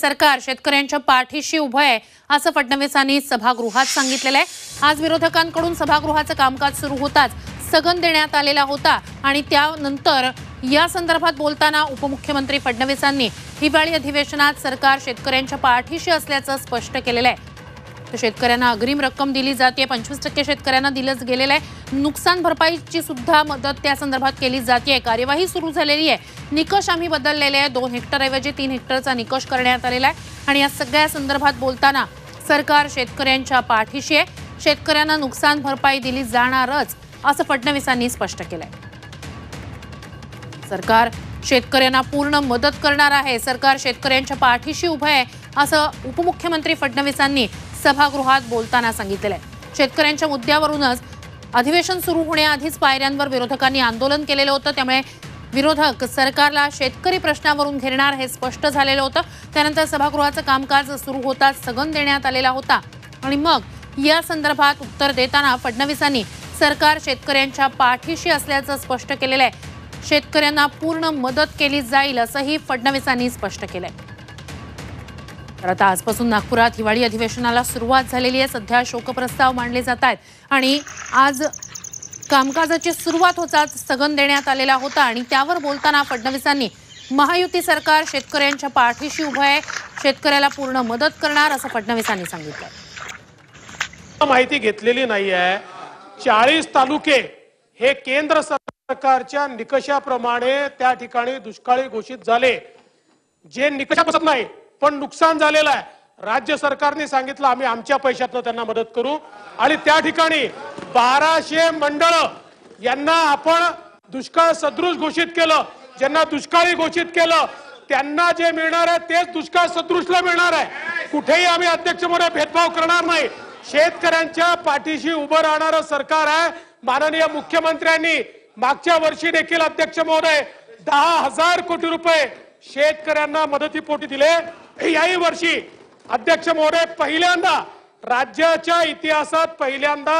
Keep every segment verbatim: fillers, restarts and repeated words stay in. सरकार शेतकऱ्यांच्या पाठीशी उभे आहे असं फडणवीसांनी सभागृहात सांगितलं आहे। आज विरोधकांकडून सभागृहाचं कामकाज सुरू होताच स्थगन देण्यात आलेला होता आणि त्यानंतर या संदर्भात बोलताना उपमुख्यमंत्री फडणवीसांनी हिवाळी अधिवेशनात सरकार शेतकऱ्यांच्या पाठीशी असल्याचं स्पष्ट केलेलं आहे। शेतकऱ्यांना अग्रिम रक्कम दिली जाते, पंचवीस टक्के शेतकऱ्यांना दिलंच गेलेलं आहे। नुकसान भरपाईची सुद्धा मदत त्या संदर्भात केली जाते, कार्यवाही सुरू झालेली आहे। निकष आम्ही बदललेले आहे, दोन हेक्टर ऐवजी तीन हेक्टरचा निकष करण्यात आलेला आहे आणि या सगळ्या संदर्भात बोलताना सरकार शेतकऱ्यांच्या पाठीशी आहे, शेतकऱ्यांना नुकसान भरपाई दिली जाणारच असं फडणवीसांनी स्पष्ट केलंय। सरकार शेतकऱ्यांना पूर्ण मदत करणार आहे, सरकार शेतकऱ्यांच्या पाठीशी उभे आहे असं उपमुख्यमंत्री फडणवीसांनी सभागृहात बोलताना सांगितलं आहे। शेतकऱ्यांच्या मुद्द्यावरूनच अधिवेशन सुरू होण्याआधीच पायऱ्यांवर विरोधकांनी आंदोलन केलेलं होतं, त्यामुळे विरोधक सरकारला शेतकरी प्रश्नावरून घेरणार हे स्पष्ट झालेलं होतं। त्यानंतर सभागृहाचं कामकाज सुरू होताच स्थगन देण्यात आलेला होता आणि मग या संदर्भात उत्तर देताना फडणवीसांनी सरकार शेतकऱ्यांच्या पाठीशी असल्याचं स्पष्ट केलेलं आहे। शेतकऱ्यांना पूर्ण मदत केली जाईल असंही फडणवीसांनी स्पष्ट केलंय। तर आता आजपासून नागपुरात हिवाळी अधिवेशनाला सुरुवात झालेली आहे। सध्या शोकप्रस्ताव मांडले जात आहेत आणि आज कामकाजाची सुरुवात होताच स्थगन देण्यात आलेला होता आणि त्यावर बोलताना फडणवीसांनी महायुती सरकार शेतकऱ्यांच्या पाठीशी उभे आहे, शेतकऱ्याला पूर्ण मदत करणार असं फडणवीसांनी सांगितलं। माहिती घेतलेली नाही आहे, चाळीस तालुके हे केंद्र सरकारच्या निकषाप्रमाणे त्या ठिकाणी दुष्काळी घोषित झाले, जे निकष बसत नाही पण नुकसान झालेलं आहे। राज्य सरकारने सांगितलं आम्ही आमच्या पैशातून त्यांना मदत करू आणि त्या ठिकाणी बाराशे मंडळ यांना आपण दुष्काळ सदृश घोषित केलं। ज्यांना दुष्काळी घोषित केलं त्यांना जे मिळणार आहे तेच दुष्काळ सदृशला मिळणार आहे। कुठेही आम्ही अध्यक्ष म्हणून भेदभाव करणार नाही, शेतकऱ्यांच्या पाठीशी उभं राहणारं सरकार आहे। माननीय मुख्यमंत्र्यांनी मागच्या वर्षी देखील अध्यक्ष महोदय दहा हजार कोटी रुपये शेतकऱ्यांना मदतीपोटी दिले। याही वर्षी अध्यक्ष महोदय पहिल्यांदा राज्याच्या इतिहासात पहिल्यांदा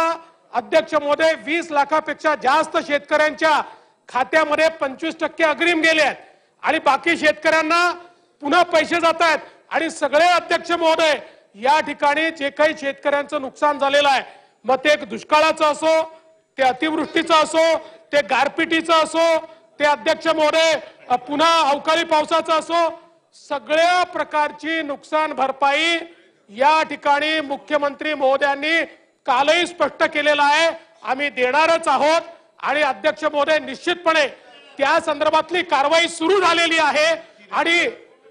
अध्यक्ष महोदय वीस लाखापेक्षा जास्त शेतकऱ्यांच्या खात्यामध्ये पंचवीस टक्के अग्रिम गेले आहेत आणि बाकी शेतकऱ्यांना पुन्हा पैसे जात आहेत। आणि सगळे अध्यक्ष महोदय या ठिकाणी जे काही शेतकऱ्यांचं नुकसान झालेलं आहे, मग ते दुष्काळाचं असो, ते अतिवृष्टीचं असो, ते गारपिटीचं असो, ते अध्यक्ष महोदय पुन्हा अवकाळी पावसाचा असो, सगळ्या प्रकारची नुकसान भरपाई या ठिकाणी मुख्यमंत्री महोदयांनी कालही स्पष्ट केलेलं आहे, आम्ही देणारच आहोत। आणि अध्यक्ष महोदय निश्चितपणे त्या संदर्भातली कारवाई सुरू झालेली आहे आणि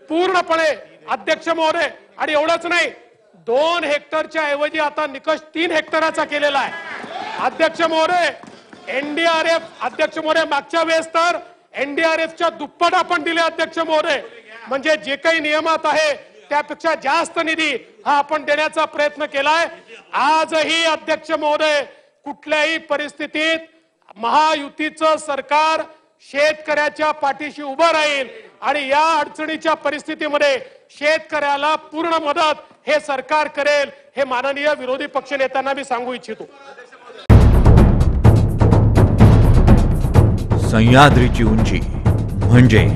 पूर्णपणे अध्यक्ष महोदय। आणि एवढंच नाही, दोन हेक्टरच्या ऐवजी आता निकष तीन हेक्टराचा केलेला आहे अध्यक्ष महोदय। एनडीआरएफ अध्यक्ष महोदय मागच्या वेळेस तर एनडीआरएफच्या दुप्पट आपण दिले अध्यक्ष महोदय, म्हणजे जे काही नियमात आहे त्यापेक्षा जास्त निधी हा आपण देण्याचा प्रयत्न केलाय। आजही अध्यक्ष महोदय कुठल्याही परिस्थितीत महायुतीचं सरकार शेतकऱ्याच्या पाठीशी उभं राहील आणि या अडचणीच्या परिस्थितीमध्ये शेतकऱ्याला पूर्ण मदत हे सरकार करेल हे माननीय विरोधी पक्षनेत्यांना मी सांगू इच्छितो। सह्याद्रीची उंची म्हणजे